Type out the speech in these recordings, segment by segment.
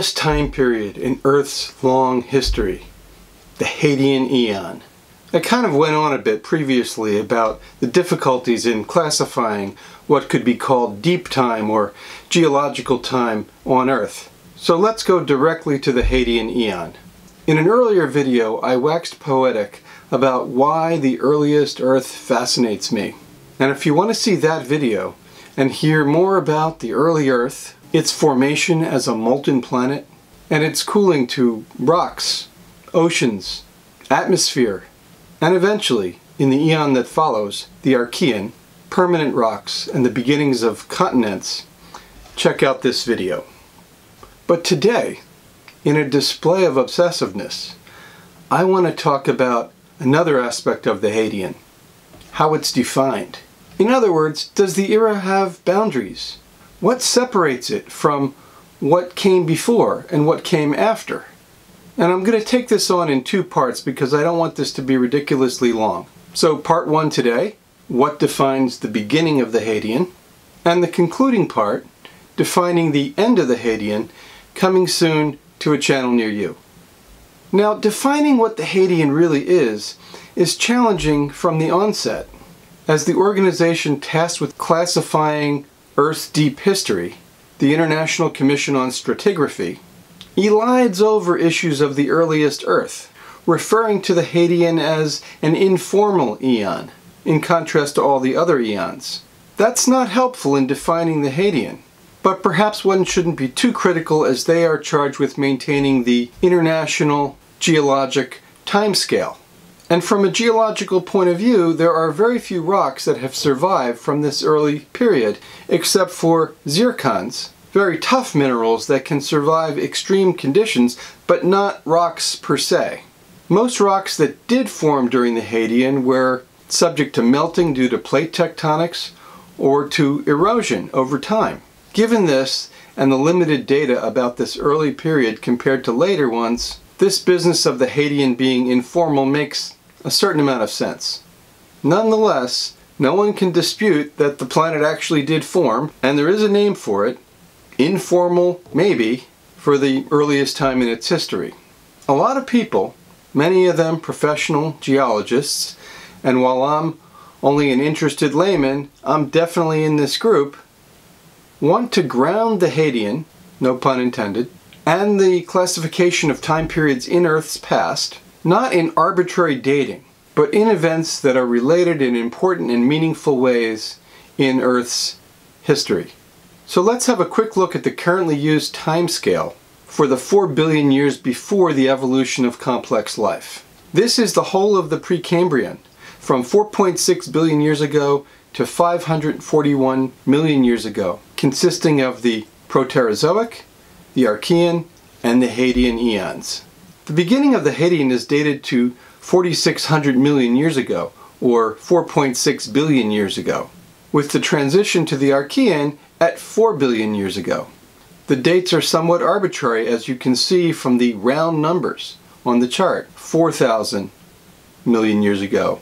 earliest time period in Earth's long history, the Hadean Eon. I kind of went on a bit previously about the difficulties in classifying what could be called deep time or geological time on Earth. So let's go directly to the Hadean Eon. In an earlier video, I waxed poetic about why the earliest Earth fascinates me. And if you want to see that video and hear more about the early Earth, its formation as a molten planet, and its cooling to rocks, oceans, atmosphere, and eventually, in the eon that follows, the Archean, permanent rocks, and the beginnings of continents, check out this video. But today, in a display of obsessiveness, I want to talk about another aspect of the Hadean, how it's defined. In other words, does the era have boundaries? What separates it from what came before and what came after? And I'm going to take this on in two parts because I don't want this to be ridiculously long. So part one today, what defines the beginning of the Hadean, and the concluding part, defining the end of the Hadean, coming soon to a channel near you. Now, defining what the Hadean really is challenging from the onset. As the organization tasked with classifying Earth's deep history, the International Commission on Stratigraphy, elides over issues of the earliest Earth, referring to the Hadean as an informal eon, in contrast to all the other eons. That's not helpful in defining the Hadean, but perhaps one shouldn't be too critical as they are charged with maintaining the international geologic timescale. And from a geological point of view, there are very few rocks that have survived from this early period, except for zircons, very tough minerals that can survive extreme conditions, but not rocks per se. Most rocks that did form during the Hadean were subject to melting due to plate tectonics or to erosion over time. Given this, and the limited data about this early period compared to later ones, this business of the Hadean being informal makes a certain amount of sense. Nonetheless, no one can dispute that the planet actually did form, and there is a name for it, informal maybe, for the earliest time in its history. A lot of people, many of them professional geologists, and while I'm only an interested layman, I'm definitely in this group, want to ground the Hadean, no pun intended, and the classification of time periods in Earth's past, not in arbitrary dating, but in events that are related in important and meaningful ways in Earth's history. So let's have a quick look at the currently used timescale for the 4 billion years before the evolution of complex life. This is the whole of the Precambrian, from 4.6 billion years ago to 541 million years ago, consisting of the Proterozoic, the Archean, and the Hadean eons. The beginning of the Hadean is dated to 4,600 million years ago, or 4.6 billion years ago, with the transition to the Archean at 4 billion years ago. The dates are somewhat arbitrary, as you can see from the round numbers on the chart. 4,000 million years ago,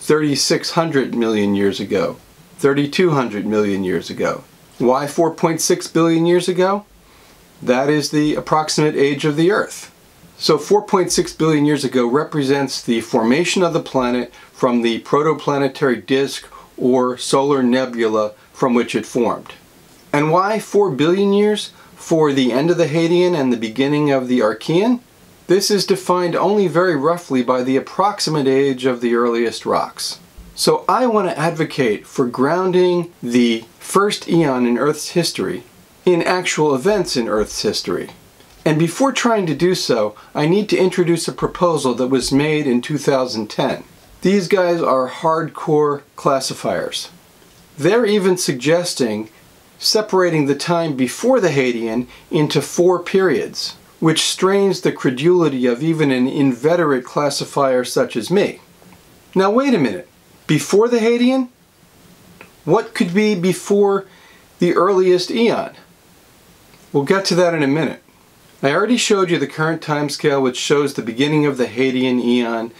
3,600 million years ago, 3,200 million years ago. Why 4.6 billion years ago? That is the approximate age of the Earth. So 4.6 billion years ago represents the formation of the planet from the protoplanetary disk or solar nebula from which it formed. And why 4 billion years for the end of the Hadean and the beginning of the Archean? This is defined only very roughly by the approximate age of the earliest rocks. So I want to advocate for grounding the first eon in Earth's history in actual events in Earth's history. And before trying to do so, I need to introduce a proposal that was made in 2010. These guys are hardcore classifiers. They're even suggesting separating the time before the Hadean into 4 periods, which strains the credulity of even an inveterate classifier such as me. Now wait a minute, before the Hadean? What could be before the earliest eon? We'll get to that in a minute. I already showed you the current timescale, which shows the beginning of the Hadean eon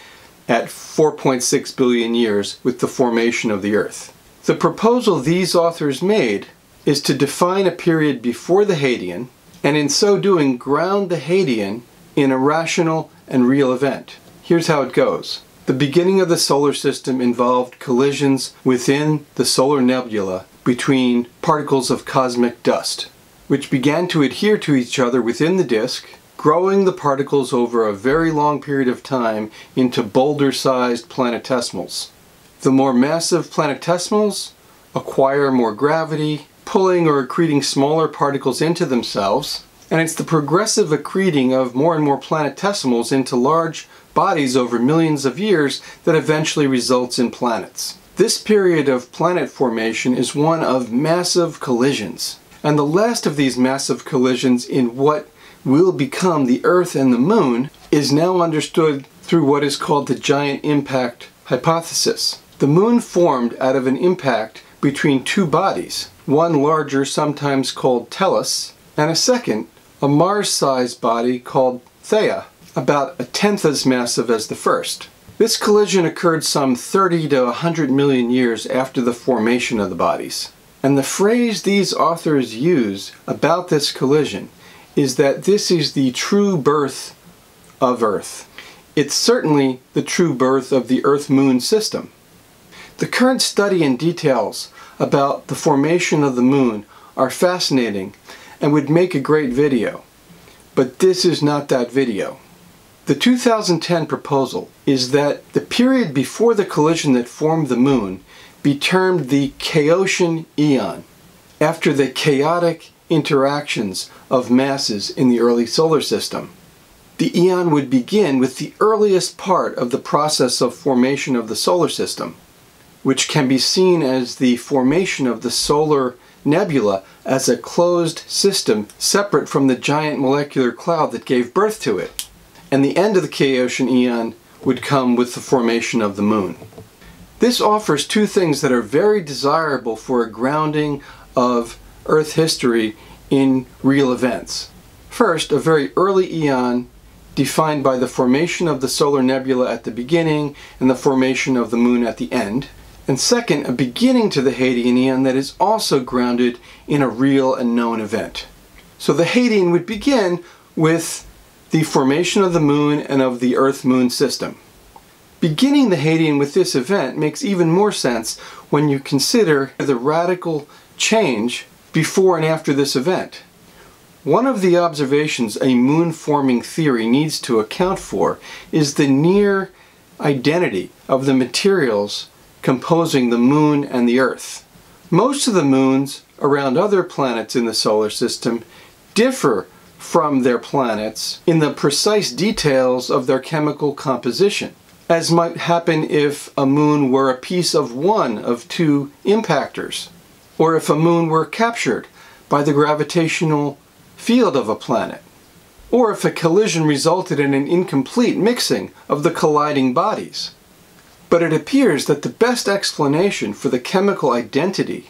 at 4.6 billion years with the formation of the Earth. The proposal these authors made is to define a period before the Hadean and in so doing ground the Hadean in a rational and real event. Here's how it goes. The beginning of the solar system involved collisions within the solar nebula between particles of cosmic dust, which began to adhere to each other within the disk, growing the particles over a very long period of time into boulder-sized planetesimals. The more massive planetesimals acquire more gravity, pulling or accreting smaller particles into themselves, and it's the progressive accreting of more and more planetesimals into large bodies over millions of years that eventually results in planets. This period of planet formation is one of massive collisions, and the last of these massive collisions in what will become the Earth and the Moon is now understood through what is called the Giant Impact Hypothesis. The Moon formed out of an impact between two bodies, one larger, sometimes called Tellus, and a second, a Mars-sized body called Theia, about a tenth as massive as the first. This collision occurred some 30 to 100 million years after the formation of the bodies. And the phrase these authors use about this collision is that this is the true birth of Earth. It's certainly the true birth of the Earth-Moon system. The current study and details about the formation of the Moon are fascinating and would make a great video, but this is not that video. The 2010 proposal is that the period before the collision that formed the Moon be termed the Chaotian Eon, after the chaotic interactions of masses in the early solar system. The eon would begin with the earliest part of the process of formation of the solar system, which can be seen as the formation of the solar nebula as a closed system separate from the giant molecular cloud that gave birth to it. And the end of the Chaotian Eon would come with the formation of the Moon. This offers two things that are very desirable for a grounding of Earth history in real events. First, a very early eon defined by the formation of the solar nebula at the beginning and the formation of the Moon at the end. And second, a beginning to the Hadean Eon that is also grounded in a real and known event. So the Hadean would begin with the formation of the Moon and of the Earth-Moon system. Beginning the Hadean with this event makes even more sense when you consider the radical change before and after this event. One of the observations a moon-forming theory needs to account for is the near identity of the materials composing the Moon and the Earth. Most of the moons around other planets in the solar system differ from their planets in the precise details of their chemical composition, as might happen if a moon were a piece of one of two impactors, or if a moon were captured by the gravitational field of a planet, or if a collision resulted in an incomplete mixing of the colliding bodies. But it appears that the best explanation for the chemical identity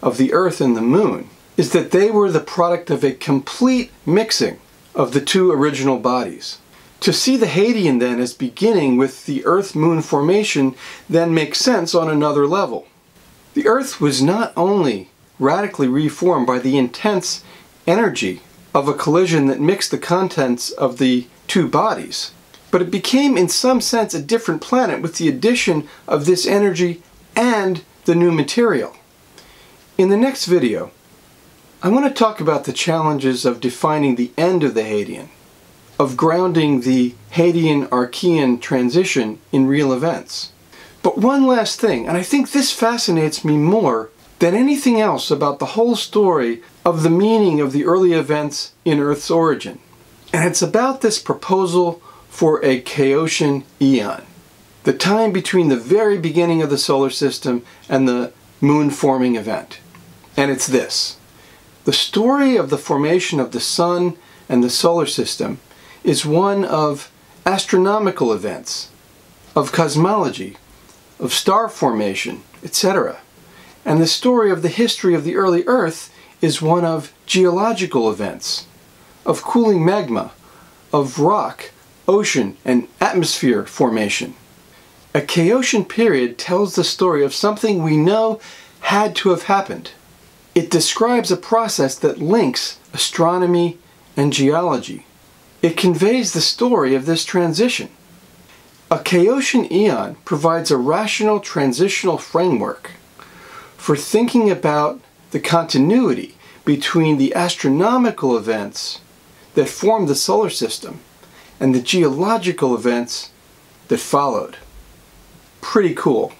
of the Earth and the Moon is that they were the product of a complete mixing of the two original bodies. To see the Hadean then as beginning with the Earth-Moon formation then makes sense on another level. The Earth was not only radically reformed by the intense energy of a collision that mixed the contents of the two bodies, but it became in some sense a different planet with the addition of this energy and the new material. In the next video, I want to talk about the challenges of defining the end of the Hadean, of grounding the Hadean-Archean transition in real events. But one last thing, and I think this fascinates me more than anything else about the whole story of the meaning of the early events in Earth's origin. And it's about this proposal for a Chaotian Eon, the time between the very beginning of the solar system and the moon-forming event. And it's this. The story of the formation of the Sun and the solar system is one of astronomical events, of cosmology, of star formation, etc. And the story of the history of the early Earth is one of geological events, of cooling magma, of rock, ocean, and atmosphere formation. A Chaotian period tells the story of something we know had to have happened, It describes a process that links astronomy and geology. It conveys the story of this transition. A Chaotian Eon provides a rational transitional framework for thinking about the continuity between the astronomical events that formed the solar system and the geological events that followed. Pretty cool.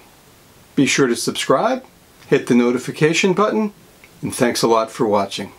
Be sure to subscribe, hit the notification button, and thanks a lot for watching.